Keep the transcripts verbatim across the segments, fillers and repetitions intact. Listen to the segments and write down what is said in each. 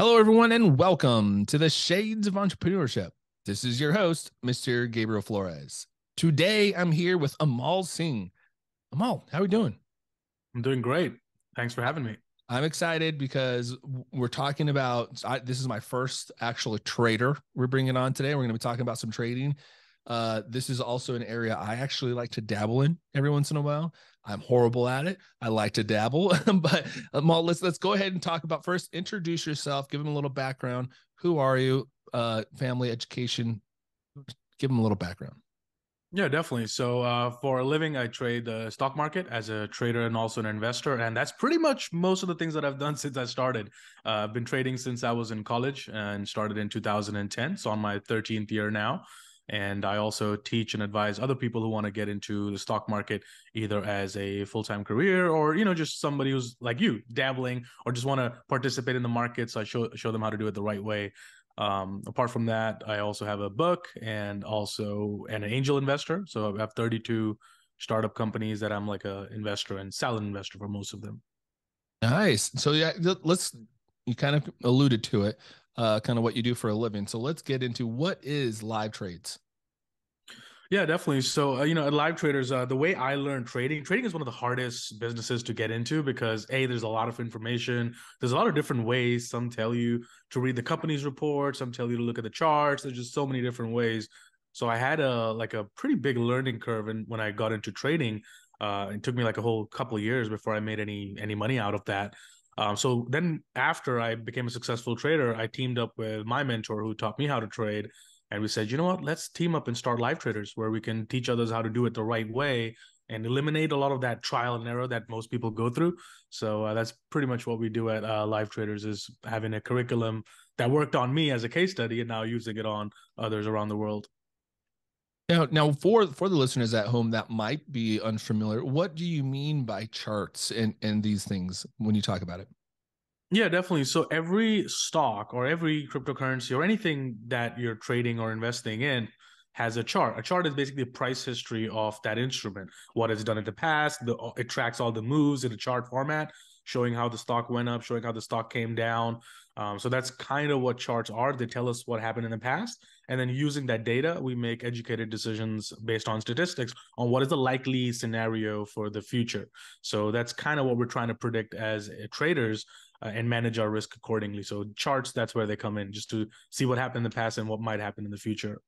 Hello, everyone, and welcome to the Shades of Entrepreneurship. This is your host, Mister Gabriel Flores. Today, I'm here with Anmol Singh. Anmol, how are we doing? I'm doing great. Thanks for having me. I'm excited because we're talking about, I, this is my first actual trader we're bringing on today. We're going to be talking about some trading. Uh, this is also an area I actually like to dabble in every once in a while. I'm horrible at it. I like to dabble, but Anmol, let's let's go ahead and talk about first. Introduce yourself. Give them a little background. Who are you? Uh, family, education. Give them a little background. Yeah, definitely. So uh, for a living, I trade the stock market as a trader and also an investor, and that's pretty much most of the things that I've done since I started. Uh, I've been trading since I was in college and started in two thousand ten. So on my thirteenth year now. And I also teach and advise other people who want to get into the stock market, either as a full-time career or, you know, just somebody who's like you, dabbling, or just want to participate in the market. So I show show them how to do it the right way. Um, apart from that, I also have a book and also an angel investor. So I have thirty-two startup companies that I'm like a investor and silent investor for most of them. Nice. So yeah, let's, you kind of alluded to it. Uh, kind of what you do for a living. So let's get into what is Live Trades. Yeah, definitely. So, uh, you know, at Live Traders, uh, the way I learned trading, trading is one of the hardest businesses to get into because A, there's a lot of information. There's a lot of different ways. Some tell you to read the company's report. Some tell you to look at the charts. There's just so many different ways. So I had a like a pretty big learning curve in, when I got into trading. Uh, it took me like a whole couple of years before I made any any money out of that. Um, so then after I became a successful trader, I teamed up with my mentor who taught me how to trade. And we said, you know what, let's team up and start Live Traders where we can teach others how to do it the right way and eliminate a lot of that trial and error that most people go through. So uh, that's pretty much what we do at uh, Live Traders, is having a curriculum that worked on me as a case study and now using it on others around the world. Now, now for, for the listeners at home that might be unfamiliar, what do you mean by charts and, and these things when you talk about it? Yeah, definitely. So every stock or every cryptocurrency or anything that you're trading or investing in has a chart. A chart is basically the price history of that instrument, what it's done in the past. The, it tracks all the moves in a chart format, showing how the stock went up, showing how the stock came down. Um, so that's kind of what charts are. They tell us what happened in the past. And then using that data, we make educated decisions based on statistics on what is the likely scenario for the future. So that's kind of what we're trying to predict as traders uh, and manage our risk accordingly. So charts, that's where they come in, just to see what happened in the past and what might happen in the future.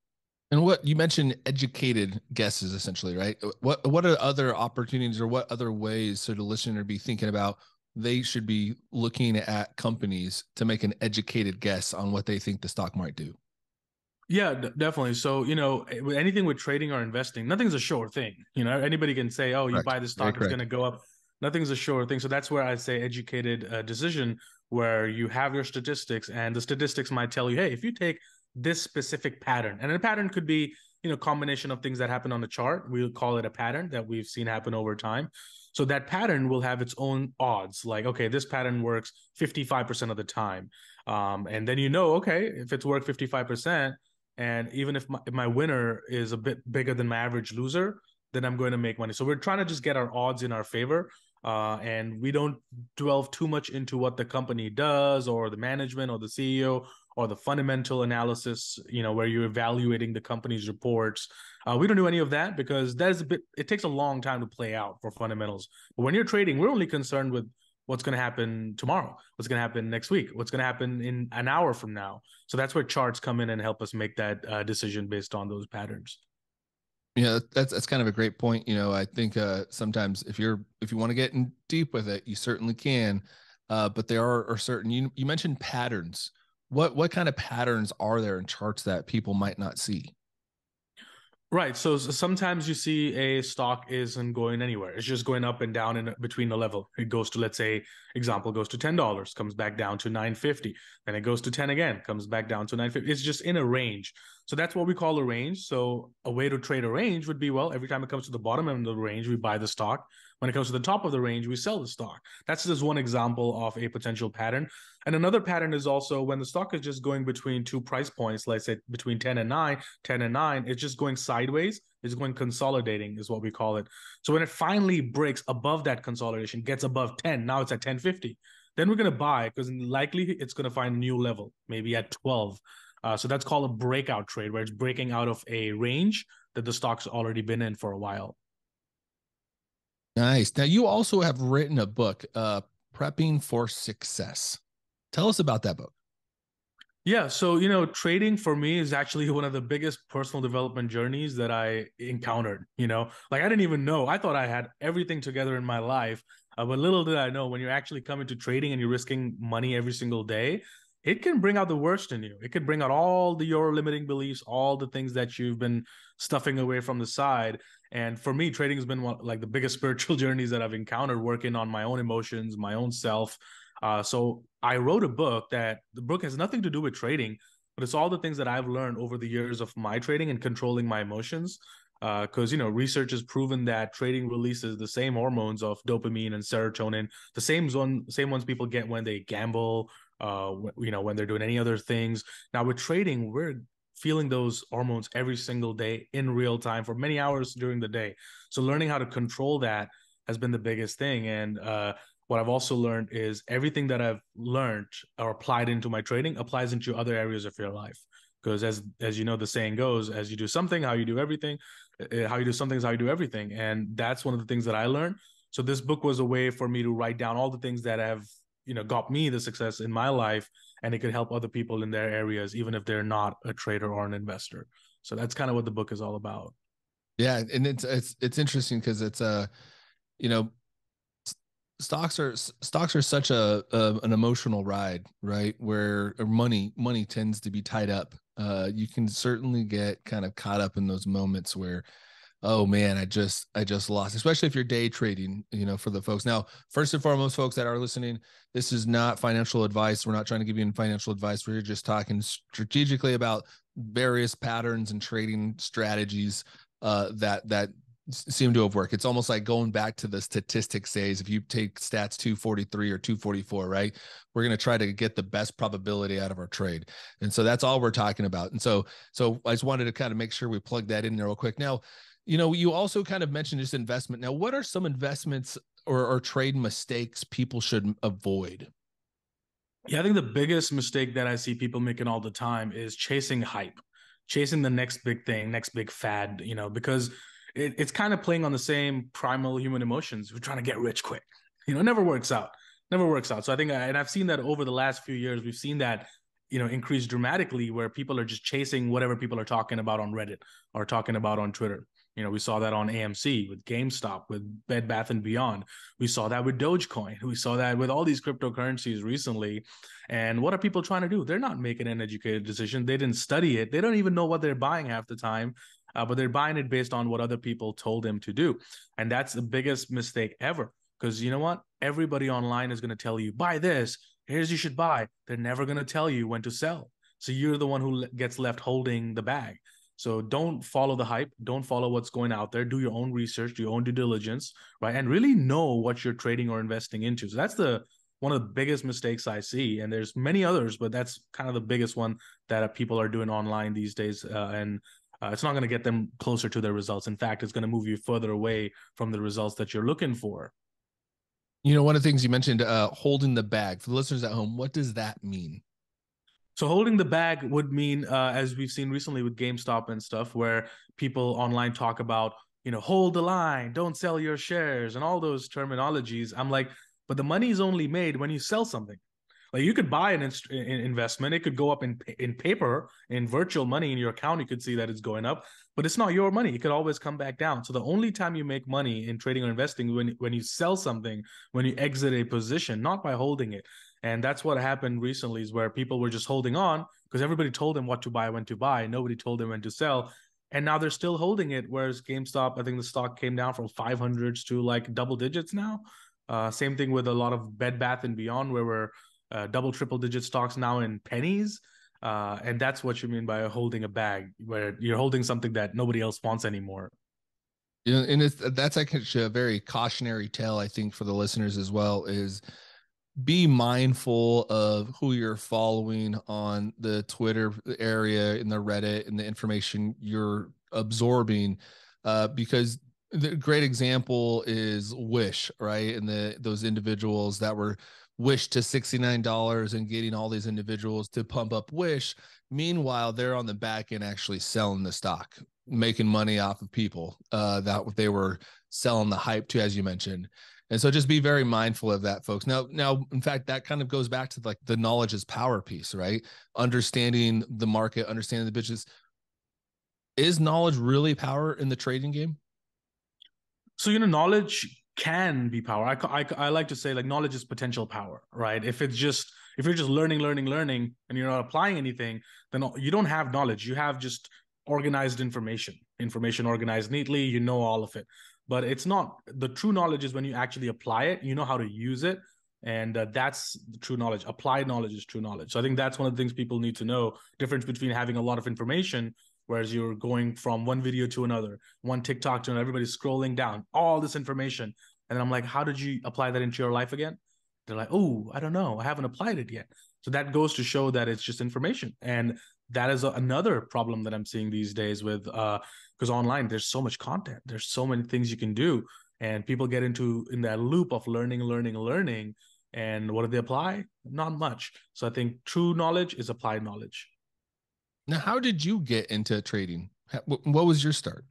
And what you mentioned, educated guesses, essentially, right? What what are other opportunities or what other ways should a listener be thinking about? They should be looking at companies to make an educated guess on what they think the stock might do. Yeah, definitely. So, you know, anything with trading or investing, nothing's a sure thing. You know, anybody can say, oh, you correct. Buy this stock, right, it's going to go up. Nothing's a sure thing. So that's where I say educated uh, decision, where you have your statistics and the statistics might tell you, hey, if you take this specific pattern, and a pattern could be, you know, combination of things that happen on the chart. We'll call it a pattern that we've seen happen over time. So that pattern will have its own odds. Like, okay, this pattern works fifty-five percent of the time. Um, and then, you know, okay, if it's worked fifty-five percent, and even if my, if my winner is a bit bigger than my average loser, then I'm going to make money. So we're trying to just get our odds in our favor. Uh, and we don't delve too much into what the company does or the management or the C E O or the fundamental analysis, you know, where you're evaluating the company's reports. Uh, we don't do any of that because that is a bit, it takes a long time to play out for fundamentals. But when you're trading, we're only concerned with what's going to happen tomorrow, what's going to happen next week, what's going to happen in an hour from now. So that's where charts come in and help us make that uh, decision based on those patterns. Yeah, that's that's kind of a great point. You know, I think uh, sometimes if you're if you want to get in deep with it, you certainly can. Uh, but there are, are certain, you you mentioned patterns. What what kind of patterns are there in charts that people might not see? Right. So, so sometimes you see a stock isn't going anywhere. It's just going up and down in between the level. It goes to, let's say, example, goes to ten dollars, comes back down to nine fifty. Then it goes to ten again, comes back down to nine fifty. It's just in a range. So that's what we call a range. So a way to trade a range would be, well, every time it comes to the bottom end of the range, we buy the stock. When it comes to the top of the range, we sell the stock. That's just one example of a potential pattern. And another pattern is also when the stock is just going between two price points, let's say between ten and nine, ten and nine, it's just going sideways. It's going consolidating is what we call it. So when it finally breaks above that consolidation, gets above ten, now it's at ten fifty. Then we're going to buy because likely it's going to find a new level, maybe at twelve. Uh, so that's called a breakout trade, where it's breaking out of a range that the stock's already been in for a while. Nice. Now, you also have written a book, uh, Prepping for Success. Tell us about that book. Yeah. So, you know, trading for me is actually one of the biggest personal development journeys that I encountered. You know, like I didn't even know. I thought I had everything together in my life. Uh, but little did I know, when you're actually coming to trading and you're risking money every single day, it can bring out the worst in you. It could bring out all the your limiting beliefs, all the things that you've been stuffing away from the side. And for me, trading has been one, like the biggest spiritual journeys that I've encountered, working on my own emotions, my own self. Uh, so I wrote a book that the book has nothing to do with trading, but it's all the things that I've learned over the years of my trading and controlling my emotions. Because, uh, you know, research has proven that trading releases the same hormones of dopamine and serotonin, the same zone, same ones people get when they gamble, uh, you know, when they're doing any other things. Now with trading, we're feeling those hormones every single day in real time for many hours during the day. So learning how to control that has been the biggest thing. And, uh, what I've also learned is everything that I've learned or applied into my trading applies into other areas of your life. Because as as you know, the saying goes, as you do something, how you do everything, how you do something is how you do everything. And that's one of the things that I learned. So this book was a way for me to write down all the things that have, you know, got me the success in my life, and it could help other people in their areas, even if they're not a trader or an investor. So that's kind of what the book is all about. Yeah. And it's, it's, it's interesting because it's, uh, you know, Stocks are stocks are such a, a an emotional ride, right? Where money money tends to be tied up. Uh, you can certainly get kind of caught up in those moments where, oh man, I just I just lost. Especially if you're day trading, you know, for the folks. Now, first and foremost, folks that are listening, this is not financial advice. We're not trying to give you any financial advice. We're just talking strategically about various patterns and trading strategies uh, that that. seem to have worked. It's almost like going back to the statistics days. If you take stats two forty-three or two forty-four, right, we're going to try to get the best probability out of our trade. And so that's all we're talking about. And so, so I just wanted to kind of make sure we plug that in there real quick. Now, you know, you also kind of mentioned this investment. Now, what are some investments or, or trade mistakes people should avoid? Yeah, I think the biggest mistake that I see people making all the time is chasing hype, chasing the next big thing, next big fad, you know, because It, it's kind of playing on the same primal human emotions. We're trying to get rich quick. You know, it never works out, never works out. So I think, and I've seen that over the last few years, we've seen that, you know, increase dramatically where people are just chasing whatever people are talking about on Reddit or talking about on Twitter. You know, we saw that on A M C with GameStop, with Bed Bath and Beyond. We saw that with Dogecoin. We saw that with all these cryptocurrencies recently. And what are people trying to do? They're not making an educated decision. They didn't study it. They don't even know what they're buying half the time. Uh, but they're buying it based on what other people told them to do. And that's the biggest mistake ever. Because you know what? Everybody online is going to tell you, buy this, here's you should buy. They're never going to tell you when to sell. So you're the one who gets left holding the bag. So don't follow the hype. Don't follow what's going out there. Do your own research, do your own due diligence, right? And really know what you're trading or investing into. So that's the one of the biggest mistakes I see. And there's many others, but that's kind of the biggest one that people are doing online these days. Uh, and Uh, it's not going to get them closer to their results. In fact, it's going to move you further away from the results that you're looking for. You know, one of the things you mentioned, uh, holding the bag. For the listeners at home, what does that mean? So holding the bag would mean, uh, as we've seen recently with GameStop and stuff, where people online talk about, you know, hold the line, don't sell your shares, and all those terminologies. I'm like, but the money is only made when you sell something. Like you could buy an in- investment, it could go up in in paper, in virtual money in your account, you could see that it's going up, but it's not your money. It could always come back down. So the only time you make money in trading or investing when when you sell something, when you exit a position, not by holding it. And that's what happened recently is where people were just holding on because everybody told them what to buy, when to buy. Nobody told them when to sell. And now they're still holding it, whereas GameStop, I think the stock came down from five hundreds to like double digits now. Uh, same thing with a lot of Bed Bath and Beyond where we're Uh, double, triple digit stocks now in pennies. Uh, and that's what you mean by holding a bag, where you're holding something that nobody else wants anymore. You know, and it's, that's actually a very cautionary tale, I think, for the listeners as well, is be mindful of who you're following on the Twitter area, in the Reddit, and the information you're absorbing, uh, because the great example is Wish, right? And the those individuals that were Wish to sixty-nine dollars and getting all these individuals to pump up Wish. Meanwhile, they're on the back end actually selling the stock, making money off of people uh, that they were selling the hype to, as you mentioned. And so just be very mindful of that, folks. Now, now, in fact, that kind of goes back to like the knowledge is power piece, right? Understanding the market, understanding the business. Is knowledge really power in the trading game? So, you know, knowledge can be power. I, I, I like to say like knowledge is potential power, right? If it's just, if you're just learning, learning, learning, and you're not applying anything, then you don't have knowledge. You have just organized information, information organized neatly, you know, all of it. But it's not, the true knowledge is when you actually apply it, you know how to use it. And uh, that's the true knowledge. Applied knowledge is true knowledge. So I think that's one of the things people need to know, difference between having a lot of information, whereas you're going from one video to another, one TikTok to another, everybody's scrolling down, all this information. And then I'm like, how did you apply that into your life again? They're like, oh, I don't know. I haven't applied it yet. So that goes to show that it's just information. And that is a, another problem that I'm seeing these days with, uh, because online, there's so much content. There's so many things you can do. And people get into in that loop of learning, learning, learning. And what do they apply? Not much. So I think true knowledge is applied knowledge. Now, how did you get into trading? What was your start?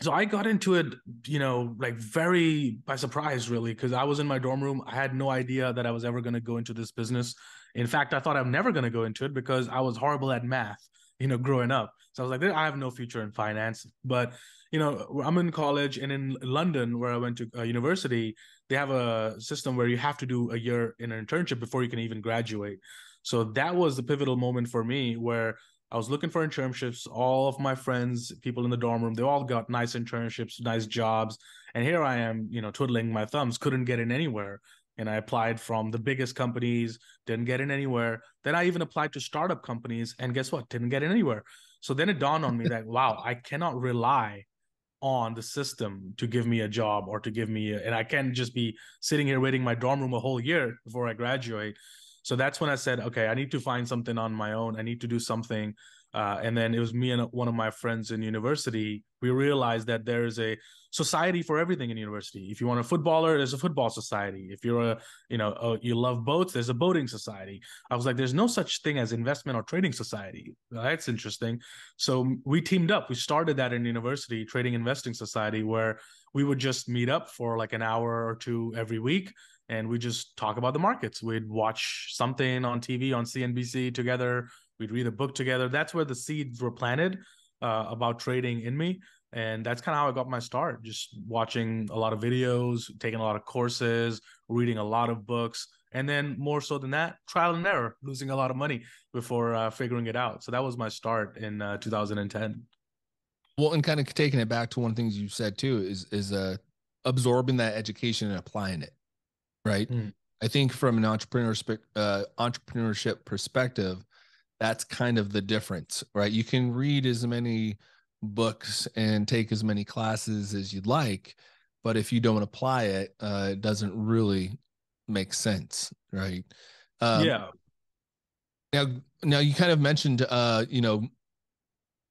So I got into it, you know, like very by surprise, really, because I was in my dorm room. I had no idea that I was ever going to go into this business. In fact, I thought I'm never going to go into it because I was horrible at math, you know, growing up. So I was like, I have no future in finance. But, you know, I'm in college, and in London, where I went to uh, university, they have a system where you have to do a year in an internship before you can even graduate. So that was the pivotal moment for me where I was looking for internships. All of my friends, people in the dorm room, they all got nice internships, nice jobs. And here I am, you know, twiddling my thumbs, couldn't get in anywhere. And I applied from the biggest companies, didn't get in anywhere. Then I even applied to startup companies, and guess what? Didn't get in anywhere. So then it dawned on me that, wow, I cannot rely on the system to give me a job or to give me, a, and I can't just be sitting here waiting in my dorm room a whole year before I graduate. So that's when I said, okay, I need to find something on my own. I need to do something. Uh, and then it was me and one of my friends in university. We realized that there is a society for everything in university. If you want a footballer, there's a football society. If you're a, you know, a, you love boats, there's a boating society. I was like, there's no such thing as investment or trading society. That's interesting. So we teamed up. We started that in university, Trading Investing Society, where we would just meet up for like an hour or two every week. And we just talk about the markets. We'd watch something on T V, on C N B C together. We'd read a book together. That's where the seeds were planted uh, about trading in me. And that's kind of how I got my start, just watching a lot of videos, taking a lot of courses, reading a lot of books. And then more so than that, trial and error, losing a lot of money before uh, figuring it out. So that was my start in uh, two thousand ten. Well, and kind of taking it back to one of the things you said too, is, is uh, absorbing that education and applying it. Right. Mm. I think from an entrepreneurship, uh, entrepreneurship perspective, that's kind of the difference, right? You can read as many books and take as many classes as you'd like, but if you don't apply it, uh, it doesn't really make sense. Right. Um, yeah. Now, now you kind of mentioned, uh, you know,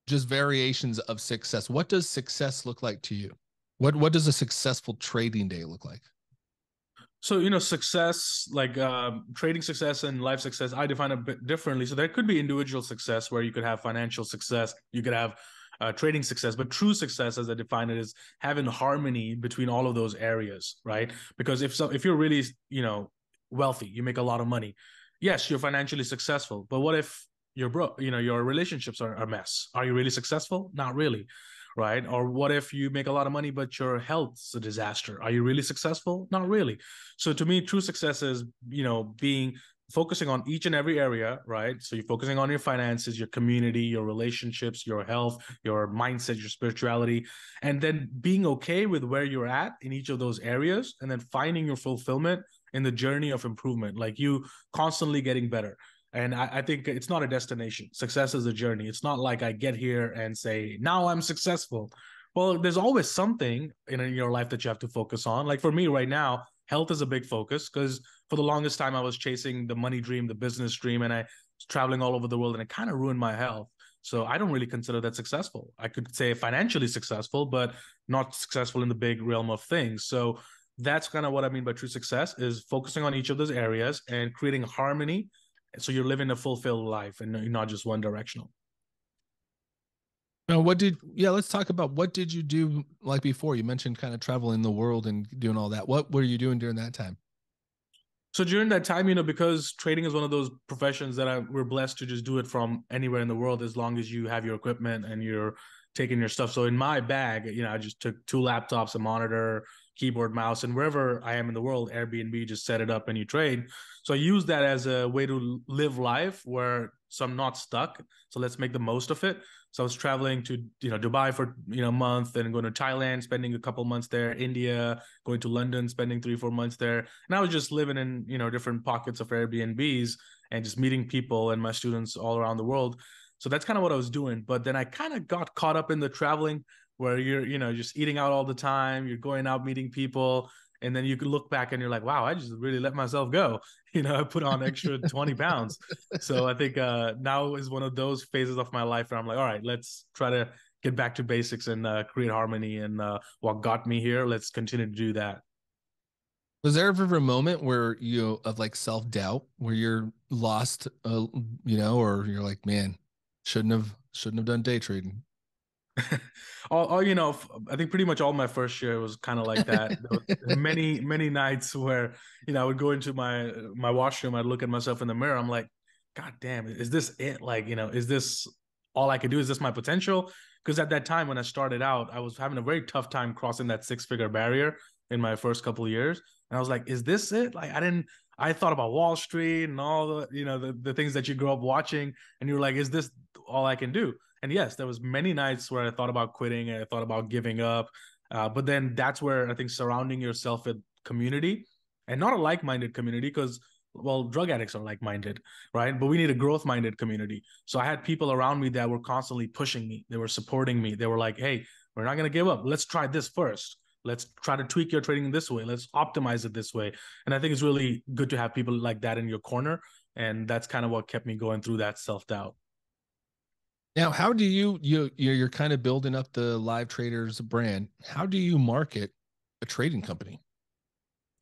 just variations of success. What does success look like to you? What, what does a successful trading day look like? So, you know, success, like uh, trading success and life success, I define a bit differently. So there could be individual success where you could have financial success, you could have uh, trading success, but true success, as I define it, is having harmony between all of those areas, right? Because if so, if you're really, you know, wealthy, you make a lot of money, yes, you're financially successful, but what if you're broke? You know, your relationships are a mess. Are you really successful? Not really. Right? Or what if you make a lot of money, but your health's a disaster? Are you really successful? Not really. So to me, true success is, you know, being focusing on each and every area, right? So you're focusing on your finances, your community, your relationships, your health, your mindset, your spirituality, and then being okay with where you're at in each of those areas, and then finding your fulfillment in the journey of improvement, like you constantly getting better. And I, I think it's not a destination. Success is a journey. It's not like I get here and say, now I'm successful. Well, there's always something in your life that you have to focus on. Like for me right now, health is a big focus, because for the longest time I was chasing the money dream, the business dream, and I was traveling all over the world, and it kind of ruined my health. So I don't really consider that successful. I could say financially successful, but not successful in the big realm of things. So that's kind of what I mean by true success, is focusing on each of those areas and creating harmony. So you're living a fulfilled life and you're not just one directional. Now, what did, yeah, let's talk about what did you do like before? You mentioned kind of traveling the world and doing all that. What were you doing during that time? So during that time, you know, because trading is one of those professions that I, we're blessed to just do it from anywhere in the world, as long as you have your equipment and you're taking your stuff. So in my bag, you know, I just took two laptops, a monitor, keyboard, mouse, and wherever I am in the world, Airbnb, just set it up and you trade. So I use that as a way to live life where, so I'm not stuck. So let's make the most of it. So I was traveling to, you know, Dubai for, you know, a month, and going to Thailand, spending a couple months there, India, going to London, spending three, four months there. And I was just living in, you know, different pockets of Airbnbs and just meeting people and my students all around the world. So that's kind of what I was doing. But then I kind of got caught up in the traveling where you're, you know, just eating out all the time, you're going out, meeting people. And then you can look back and you're like, wow, I just really let myself go. You know, I put on extra twenty pounds. So I think uh, now is one of those phases of my life where I'm like, all right, let's try to get back to basics and uh, create harmony. And uh, what got me here, let's continue to do that. Was there ever a moment where you of like self-doubt where you're lost, uh, you know, or you're like, man, shouldn't have, shouldn't have done day trading? all, all you know, I think pretty much all my first year was kind of like that. There was many, many nights where, you know, I would go into my my washroom, I'd look at myself in the mirror, I'm like, God damn, is this it? Like, you know, is this all I could do? Is this my potential? Because at that time when I started out, I was having a very tough time crossing that six-figure barrier in my first couple of years, and I was like, is this it? Like, I didn't. I thought about Wall Street and all the, you know, the the things that you grew up watching, and you were like, is this all I can do? And yes, there was many nights where I thought about quitting and I thought about giving up. Uh, but then that's where I think surrounding yourself with community, and not a like-minded community, because, well, drug addicts are like-minded, right? But we need a growth-minded community. So I had people around me that were constantly pushing me. They were supporting me. They were like, hey, we're not going to give up. Let's try this first. Let's try to tweak your trading this way. Let's optimize it this way. And I think it's really good to have people like that in your corner. And that's kind of what kept me going through that self-doubt. Now, how do you, you, you're kind of building up the Live Traders brand. How do you market a trading company?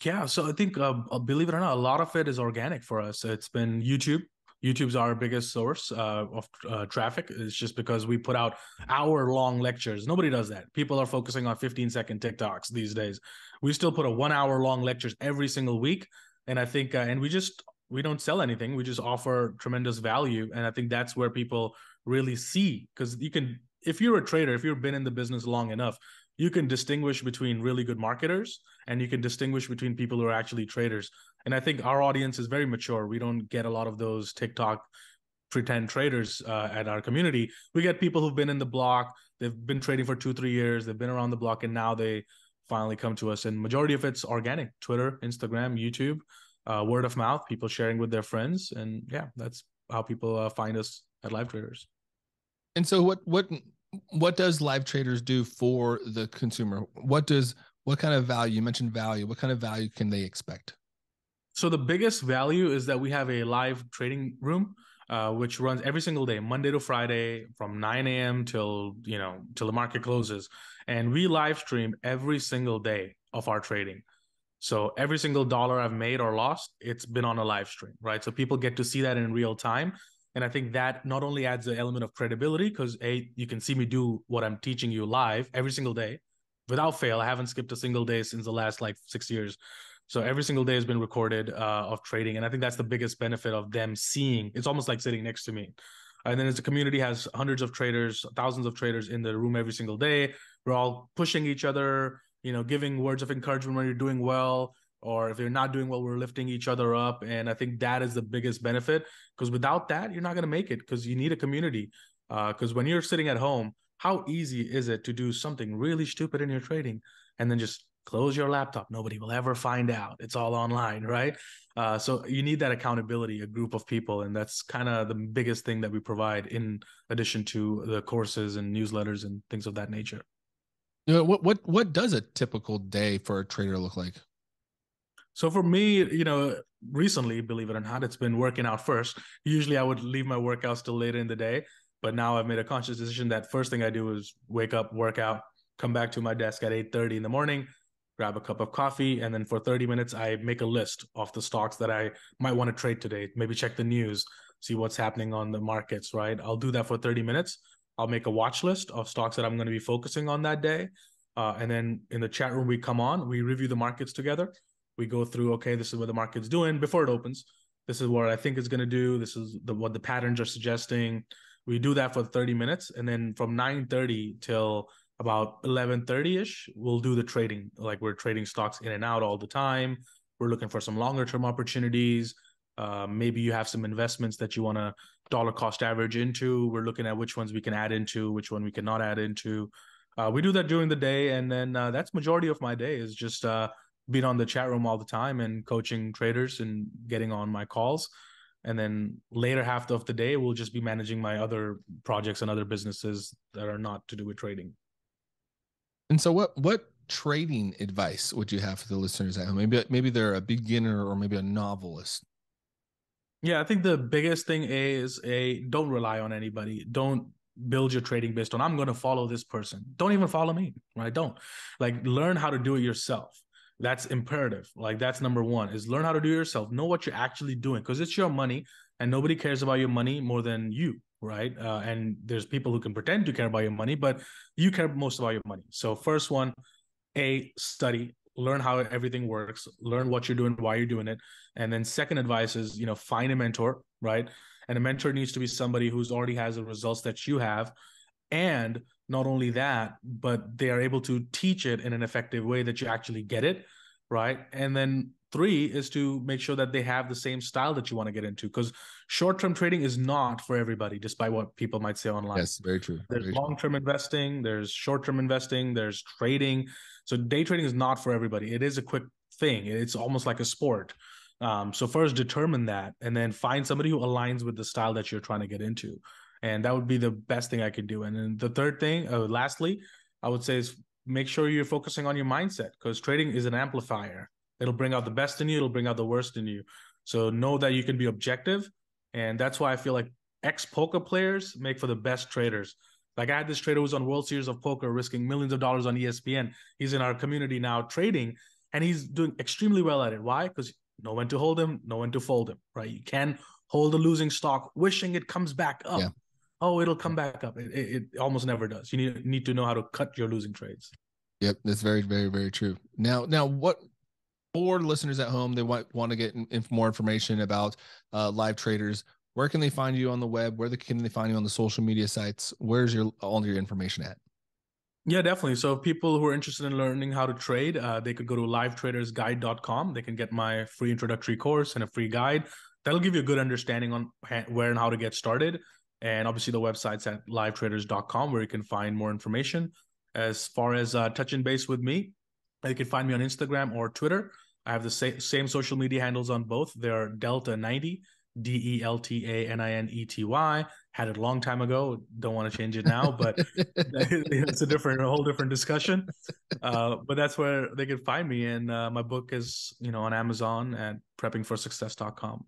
Yeah. So I think, uh, believe it or not, a lot of it is organic for us. It's been YouTube. YouTube's our biggest source uh, of uh, traffic. It's just because we put out hour-long lectures. Nobody does that. People are focusing on fifteen-second TikToks these days. We still put a one-hour-long lectures every single week. And I think, uh, and we just, we don't sell anything. We just offer tremendous value. And I think that's where people really see, because you can, if you're a trader, if you've been in the business long enough, you can distinguish between really good marketers and you can distinguish between people who are actually traders. And I think our audience is very mature. We don't get a lot of those TikTok pretend traders uh, at our community. We get people who've been in the block, they've been trading for two, three years, they've been around the block, and now they finally come to us. And majority of it's organic, Twitter, Instagram, YouTube, uh, word of mouth, people sharing with their friends. And yeah, that's how people uh, find us at Live Traders. And so what what what does Live Traders do for the consumer? What does what kind of value, you mentioned value, what kind of value can they expect? So the biggest value is that we have a live trading room, uh, which runs every single day, Monday to Friday, from nine a m till you know till the market closes. And we live stream every single day of our trading. So every single dollar I've made or lost, it's been on a live stream, right? So people get to see that in real time. And I think that not only adds an element of credibility, because A, you can see me do what I'm teaching you live every single day without fail. I haven't skipped a single day since the last like six years. So every single day has been recorded uh, of trading. And I think that's the biggest benefit of them seeing. It's almost like sitting next to me. And then as the community has hundreds of traders, thousands of traders in the room every single day, we're all pushing each other, you know, giving words of encouragement when you're doing well. Or if you're not doing well, we're lifting each other up. And I think that is the biggest benefit, because without that, you're not going to make it, because you need a community. Because uh, when you're sitting at home, how easy is it to do something really stupid in your trading and then just close your laptop? Nobody will ever find out. It's all online, right? Uh, so you need that accountability, a group of people. And that's kind of the biggest thing that we provide, in addition to the courses and newsletters and things of that nature. You know, what, what, what does a typical day for a trader look like? So for me, you know, recently, believe it or not, it's been working out first. Usually I would leave my workouts till later in the day, but now I've made a conscious decision that first thing I do is wake up, work out, come back to my desk at eight thirty in the morning, grab a cup of coffee, and then for thirty minutes, I make a list of the stocks that I might want to trade today, maybe check the news, see what's happening on the markets, right? I'll do that for thirty minutes. I'll make a watch list of stocks that I'm going to be focusing on that day. Uh, and then in the chat room, we come on, we review the markets together. We go through, okay, this is what the market's doing before it opens. This is what I think it's going to do. This is the, what the patterns are suggesting. We do that for thirty minutes. And then from nine thirty till about eleven thirty-ish, we'll do the trading. Like we're trading stocks in and out all the time. We're looking for some longer term opportunities. Uh, maybe you have some investments that you want to dollar cost average into. We're looking at which ones we can add into, which one we cannot add into. Uh, we do that during the day. And then uh, that's majority of my day is just uh, being on the chat room all the time and coaching traders and getting on my calls. And then later half of the day, we'll just be managing my other projects and other businesses that are not to do with trading. And so what what trading advice would you have for the listeners at home? Maybe, maybe they're a beginner or maybe a novelist. Yeah, I think the biggest thing is a don't rely on anybody. Don't build your trading based on, I'm going to follow this person. Don't even follow me, right? Don't. Like learn how to do it yourself. That's imperative. Like that's number one is learn how to do it yourself. Know what you're actually doing because it's your money and nobody cares about your money more than you. Right. Uh, and there's people who can pretend to care about your money, but you care most about your money. So first one, A, study, learn how everything works, learn what you're doing, why you're doing it. And then second advice is, you know, find a mentor. Right. And a mentor needs to be somebody who's already has the results that you have. And not only that, but they are able to teach it in an effective way that you actually get it. Right. And then three is to make sure that they have the same style that you want to get into because short-term trading is not for everybody, despite what people might say online. Yes, very true. There's long-term investing, there's short-term investing, there's trading. So day trading is not for everybody. It is a quick thing. It's almost like a sport. Um, so first determine that and then find somebody who aligns with the style that you're trying to get into. And that would be the best thing I could do. And then the third thing, uh, lastly, I would say is make sure you're focusing on your mindset because trading is an amplifier. It'll bring out the best in you. It'll bring out the worst in you. So know that you can be objective. And that's why I feel like ex-poker players make for the best traders. Like I had this trader who was on World Series of Poker, risking millions of dollars on E S P N. He's in our community now trading, and he's doing extremely well at it. Why? Because know when to hold him, know when to fold him, right? You can hold a losing stock, wishing it comes back up. Yeah. Oh, it'll come back up. It, it, it almost never does. You need, need to know how to cut your losing trades. Yep, that's very, very, very true. Now, now what... For listeners at home, they want, want to get in, more information about uh, Live Traders. Where can they find you on the web? Where can they find you on the social media sites? Where's your all your information at? Yeah, definitely. So if people who are interested in learning how to trade, uh, they could go to live traders guide dot com. They can get my free introductory course and a free guide. That'll give you a good understanding on where and how to get started. And obviously the website's at live traders dot com where you can find more information. As far as uh, touch and base with me, you can find me on Instagram or Twitter. I have the sa- same social media handles on both. They're Delta Ninety, D E L T A N I N E T Y. Had it a long time ago. Don't want to change it now, but it's a different, a whole different discussion. Uh, but that's where they can find me. And uh, my book is, you know, on Amazon at prepping for success dot com.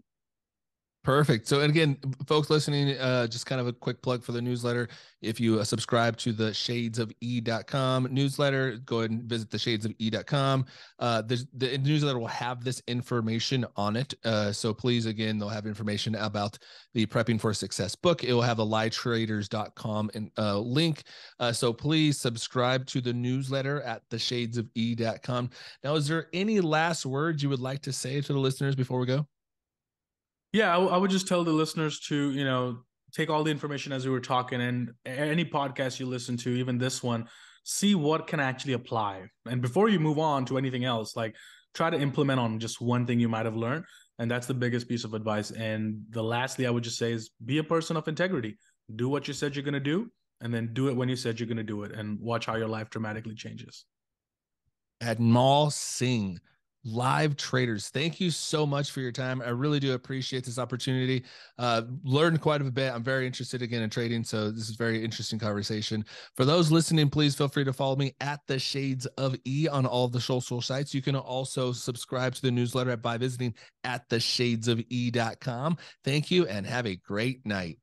Perfect. So, and again, folks listening, uh, just kind of a quick plug for the newsletter. If you uh, subscribe to the shades of e dot com newsletter, go ahead and visit the shades of e dot com. Uh, the newsletter will have this information on it. Uh, so please, again, they'll have information about the Prepping for Success book. It will have a live traders dot com and, uh, link. Uh, so please subscribe to the newsletter at the shades of e dot com. Now, is there any last words you would like to say to the listeners before we go? Yeah, I, w- I would just tell the listeners to, you know, take all the information as we were talking and any podcast you listen to, even this one, see what can actually apply. And before you move on to anything else, like try to implement on just one thing you might have learned. And that's the biggest piece of advice. And the lastly, I would just say is be a person of integrity. Do what you said you're going to do and then do it when you said you're going to do it and watch how your life dramatically changes. Anmol Singh. Live Traders, thank you so much for your time. I really do appreciate this opportunity. Uh, learned quite a bit. I'm very interested again in trading, so this is a very interesting conversation. For those listening, please feel free to follow me at the Shades of E on all the social sites. You can also subscribe to the newsletter by visiting at the shades of e dot com. Thank you and have a great night.